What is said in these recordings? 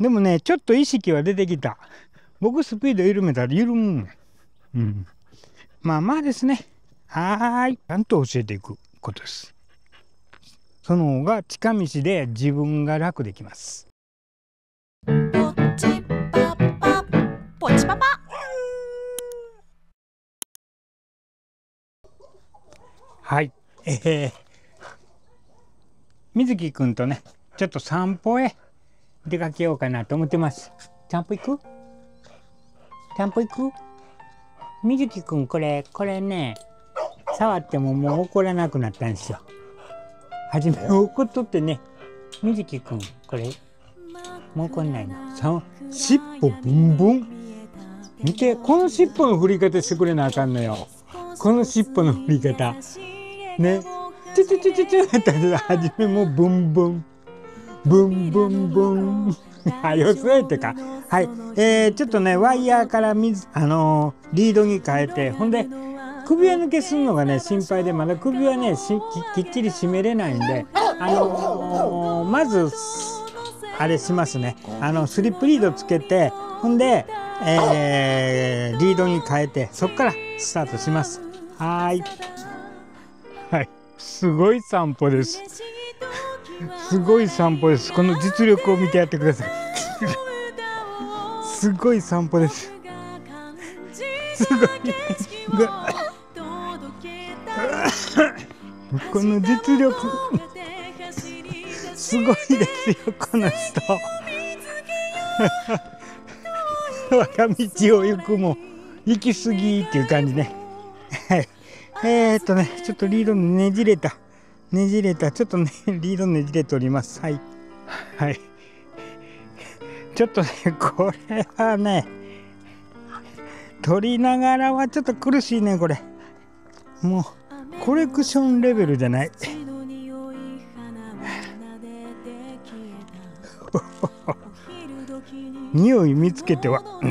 でもね、ちょっと意識は出てきた。僕スピード緩めたら緩む。うん。まあまあですね。ちゃんと教えていくことです。その方が近道で自分が楽できます。ポチパパ。はい。水木くんとね、ちょっと散歩へ出かけようかなと思ってます。散歩行く？水木くん、これね、触ってももう怒らなくなったんですよ。はじめ怒っとってね、水木くん、これ、もう怒んないの。尻尾ブンブン。見て、この尻尾の振り方してくれなあかんのよ。この尻尾の振り方。ね。ちょってはじめもうブンブン。ブンブンブン。よそえてか。はい。ちょっとね、ワイヤーからリードに変えて、ほんで、首輪抜けするのがね、心配で、まだ首はね、きっちり締めれないんで、まず、あれしますね。スリップリードつけて、ほんで、リードに変えて、そっからスタートします。はい。すごい散歩です。この実力を見てやってください。すごい散歩です。この実力すごいですよ、この人。我が道を行くも行き過ぎっていう感じね。ちょっとリードねじれた、ちょっとね、リードねじれております。はい。ちょっとね、これはね、取りながらはちょっと苦しいね、これ。もう、コレクションレベルじゃない。匂い見つけては。こ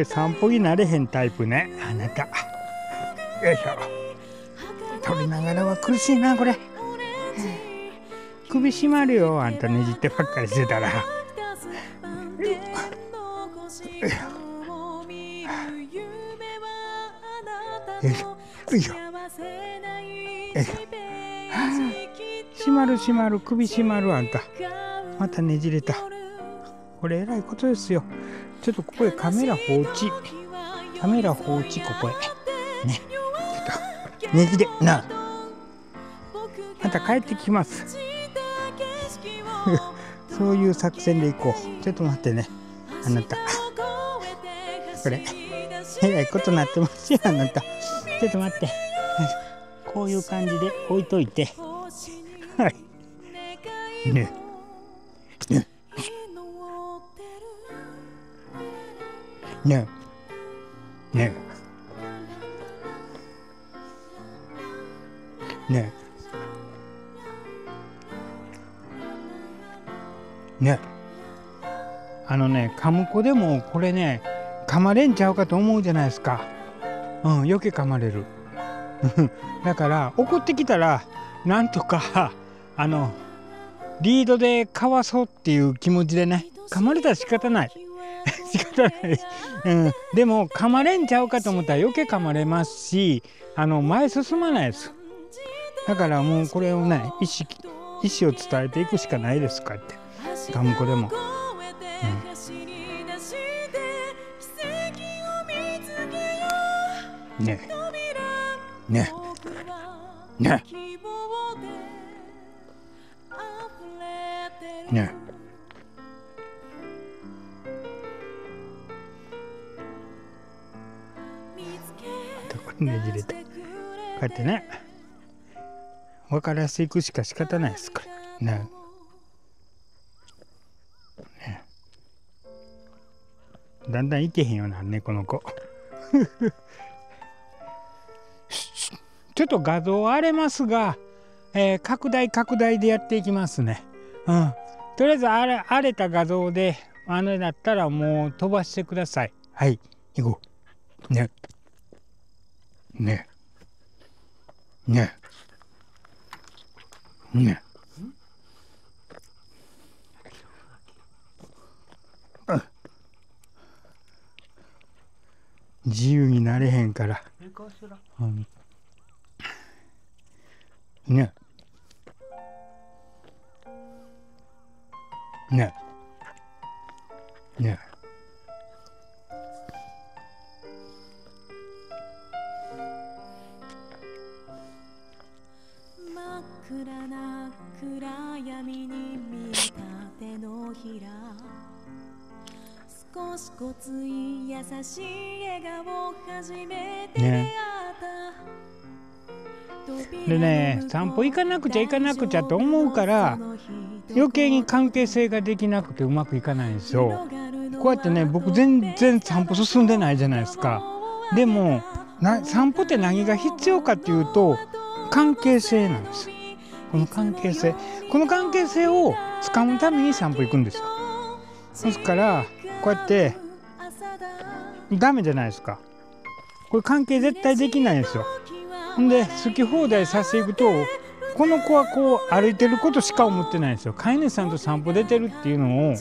れ散歩になれへんタイプね、あなた。よいしょ。取りながらは苦しいな、これ。首締まるよ、あんたねじってばっかりしてたら。締まる、首締まる、あんた。またねじれた。これえらいことですよ。ちょっとここへカメラ放置、ここへ。ね。ねじれな、また帰ってきます。そういう作戦でいこう。ちょっと待ってね、あなた。これ、えらいことなってますよ、あなた。ちょっと待って。こういう感じで置いといて。はい。ね。ね。噛む子でもこれね、噛まれんちゃうかと思うじゃないですか。余計噛まれる。だから怒ってきたらなんとかリードでかわそうっていう気持ちでね、噛まれたら仕方ない。でも噛まれんちゃうかと思ったら余計噛まれますし、前進まないです。だからもうこれをね、意思を伝えていくしかないですかって。ガムコでも。ねじれた。こうやってね。分からせていくしか仕方ないですからね。だんだんいけへんようなね、この子。ちょっと画像荒れますが、拡大でやっていきますね。とりあえず荒れた画像でだったらもう飛ばしてください。はい、行こう。ね。自由になれへんから。ね。ね。ね。真っ暗な暗闇に見えた手のひら、少しこつい優しい笑顔を初めて出会った。でね、散歩行かなくちゃ行かなくちゃと思うから余計に関係性ができなくてうまくいかないんですよ。こうやってね、僕全然散歩進んでないじゃないですか。でも散歩って何が必要かっていうと関係性なんですよ。この関係性をつかむために散歩行くんですよ。ですからこうやってダメじゃないですか。これ関係絶対できないんですよ。ほんで好き放題させていくと、この子はこう歩いてることしか思ってないんですよ。飼い主さんと散歩出てるっていうのを、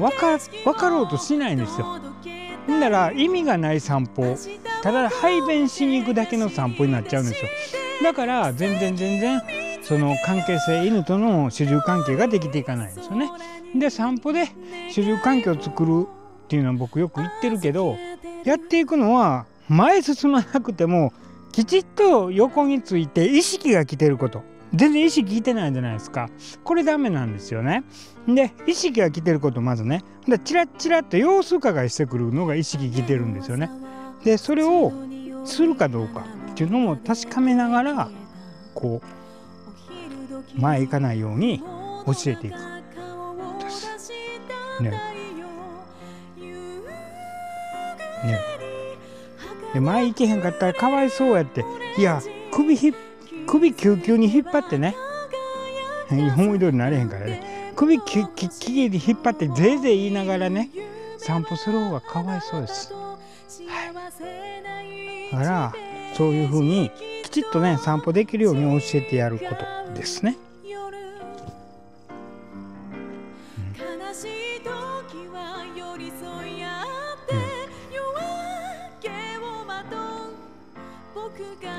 分かろうとしないんですよ。ほんなら意味がない散歩、ただ排便しに行くだけの散歩になっちゃうんですよ。だから全然その関係性、犬との主従関係ができていかないんですよね。で散歩で主従関係を作るっていうのは僕よく言ってるけど、やっていくのは前進まなくてもきちっと横について意識が来てること。全然意識いてないじゃないですか。これダメなんですよね。で意識が来てること、まずね、でチラッチラッと様子伺いしてくるのが意識来てるんですよね。でそれをするかどうかっていうのも確かめながら、こう前行かないように教えていくですね。ね。で前行けへんかったらかわいそうやって、いや首きゅうきゅうに引っ張ってね、思い通りになれへんからね、首きゅうきゅうに引っ張ってぜいぜい言いながらね散歩する方がかわいそうです。はい、だからそういうふうにきちっとね散歩できるように教えてやることですね。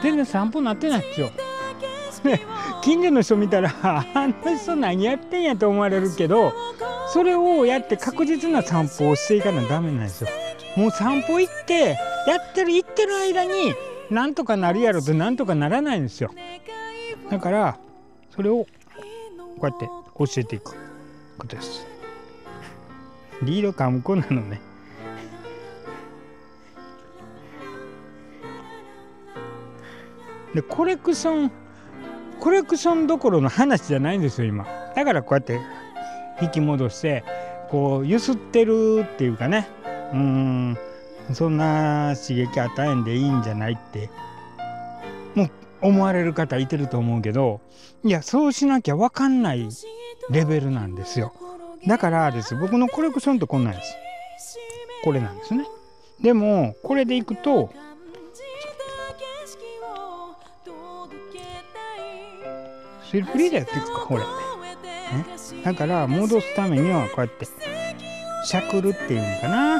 全然散歩なってないですよ。近所の人見たらあの人何やってんやと思われるけど、それをやって確実な散歩をしていかないとダメなんですよ。もう散歩行って行ってる間になんとかなるやろと、なんとかならないんですよ。だからそれをこうやって教えていくことです。リードかむこなのね。でコレクションどころの話じゃないんですよ今。だからこうやって引き戻してこうゆすってるっていうかね、そんな刺激与えんでいいんじゃないってもう思われる方いてると思うけど、いやそうしなきゃ分かんないレベルなんですよ。だからです、僕のコレクションってこんなんです。これなんですね。でもこれでいくとセルフリーダーやっていくか、ほら、ね、だから戻すためにはこうやってシャクルっていうのかな、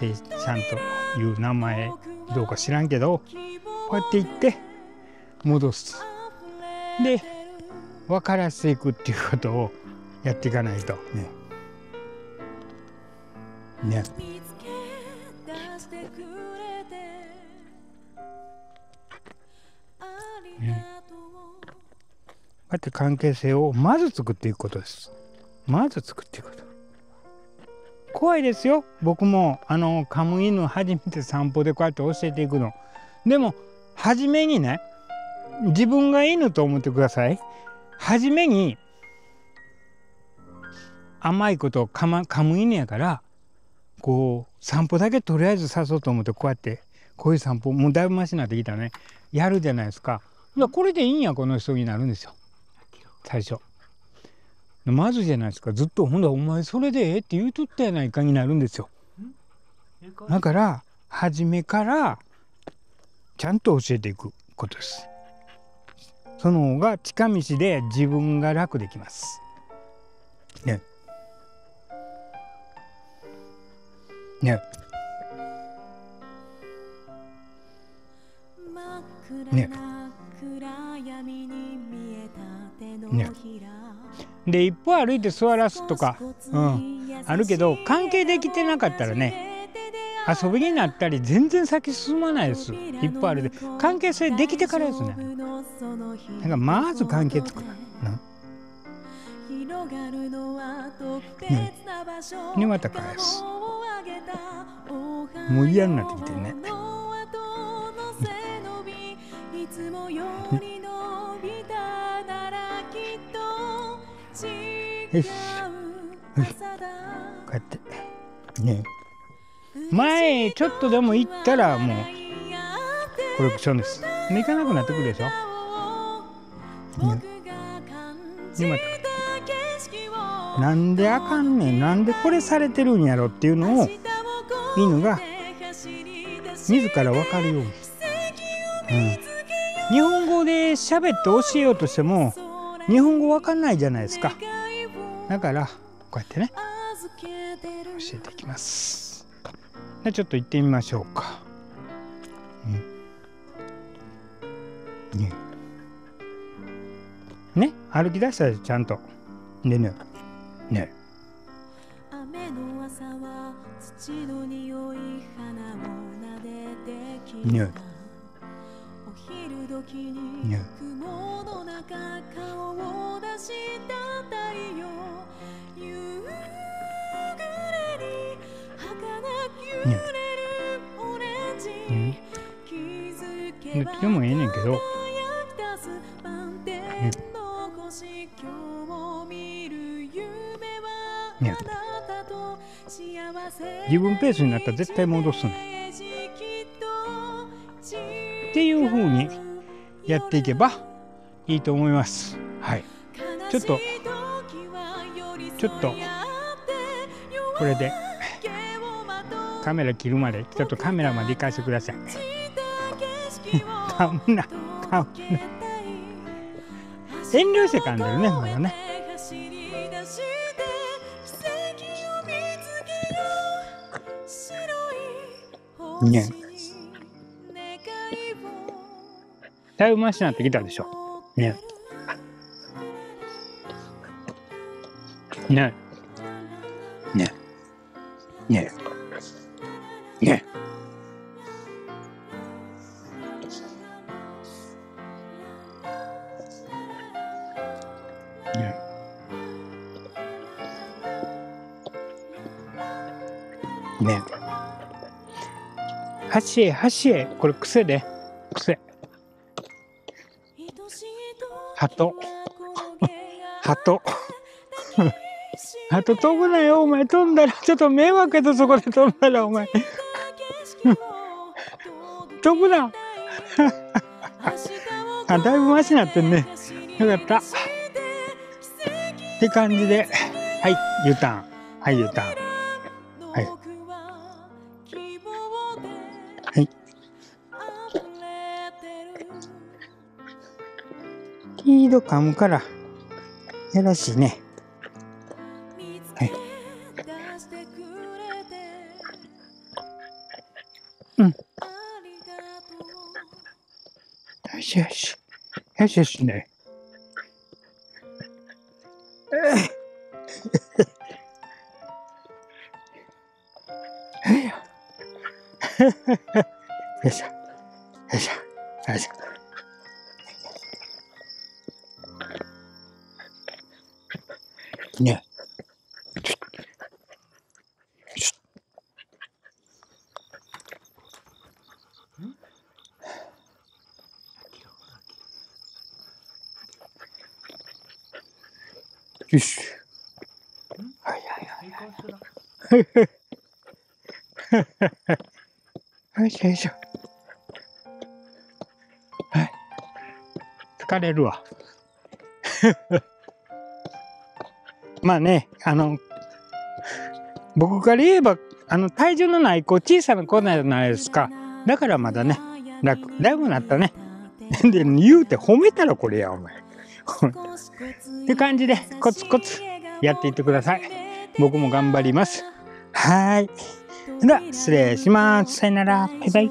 ちゃんという名前どうか知らんけど、こうやっていって戻すで分からせていくっていうことをやっていかないとね。ね。こうやって関係性をまず作っていくことです。まず作っていくこと。怖いですよ。僕もカムイヌ初めて散歩でこうやって教えていくの。でも初めにね、自分が犬と思ってください。初めに甘いことをカムイヌやからこう散歩だけとりあえずさそうと思ってこうやってこういう散歩もうだいぶマシになってきたね。やるじゃないですか。これでいいんやこの人になるんですよ。最初まずじゃないですか。ずっと「ほんだお前それでええ」って言うとったやないかになるんですよ。だから初めからちゃんと教えていくことです。その方が近道で自分が楽できますね。ね。ね。ね。で一歩歩いて座らすとか、あるけど、関係できてなかったらね、遊びになったり全然先進まないです。一歩歩いて関係性できてからですね。だからまず関係作る。でまた返す。もう嫌になってきてね。よし、こうやってね、前ちょっとでも行ったらもうコレクションです。行かなくなってくるでしょ、ね。でまたなんであかんねん、なんでこれされてるんやろっていうのを犬が自ら分かるように、日本語で喋って教えようとしても日本語分かんないじゃないですか。だからこうやってね、教えていきます。でちょっと行ってみましょうか。ね、歩き出したらちゃんとでね、ね。雨の朝は土の匂い、花を撫でてきた。お昼時に雲の中顔を出した太陽、夕暮れに儚く揺れるオレンジ、気づけばでもええねんけど、自分ペースになったら絶対戻すねっていう風にやっていけばいいと思います。はい、ちょっとこれでカメラ切るまでちょっとカメラまで行かせてください。買うな遠慮して噛んでるね、まだね。ね。だいぶマシになってきたでしょ。ね。ね。ね。ね。ね。ね。箸へ、これ癖で、癖。鳩。鳩飛ぶなよ、お前飛んだら、ちょっと迷惑やと、そこで飛んだら、お前。飛ぶな。あ、だいぶマシになってんね。よかった。って感じで、はい、Uターン。はい、Uターン。リード噛むからやらしいね。はい。よしね。よいしょ。ね。よし。はい。よいしょ。はい。疲れるわ。まあね、僕から言えば体重のない子、小さな子じゃないですか。だからまだね、楽だいぶなったね。で言うて褒めたらこれやお前。って感じでコツコツやっていってください。僕も頑張ります。はい。では失礼します。さよなら。バイバイ。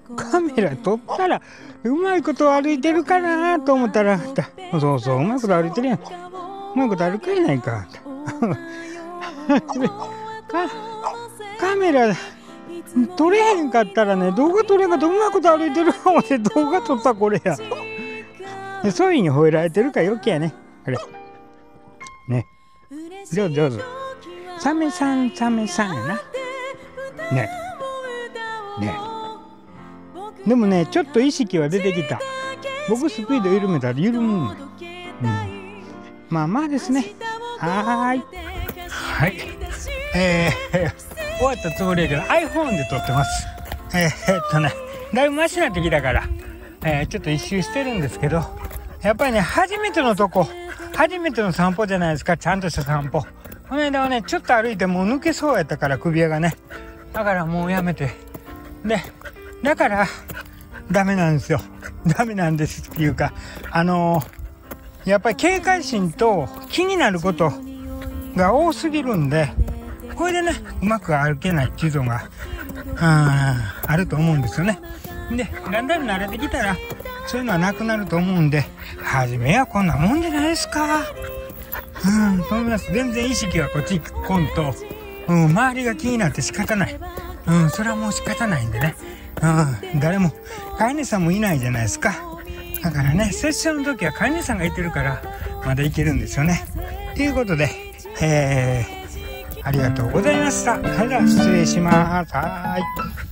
カメラ撮ったらうまいこと歩いてるかなと思ったら、そうそう、うまいこと歩いてるやん。うまいこと歩けないか。カメラ撮れへんかったらね、動画撮れんかったらうまいこと歩いてる思って動画撮ったこれや。そういうふうに吠えられてるから余計やね。あれ。ね。上手上手。サメさん、サメさんやな。ね。ね。でもね、ちょっと意識は出てきた。僕スピード緩めたら緩む。うん。まあまあですね。はーい。はい。終わったつもりやけど iPhone で撮ってます。だいぶマシになってきたから。ちょっと一周してるんですけど、やっぱりね、初めてのとこ、初めての散歩じゃないですか、ちゃんとした散歩。この間はね、ちょっと歩いてもう抜けそうやったから、首輪がね。だからもうやめて。で、だから、ダメなんですよ。ダメなんですっていうか、やっぱり警戒心と気になることが多すぎるんで、これでね、うまく歩けないっていうのが、あると思うんですよね。で、だんだん慣れてきたらそういうのはなくなると思うんで、初めはこんなもんじゃないですか。うん、と思います。全然意識がこっちこんと、うん、周りが気になって仕方ない。うん、それはもう仕方ないんでね。うん、誰も飼い主さんもいないじゃないですか。だからね、セッションの時は飼い主さんがいてるからまだいけるんですよね。ということで、ありがとうございました。それでは失礼します。はーい。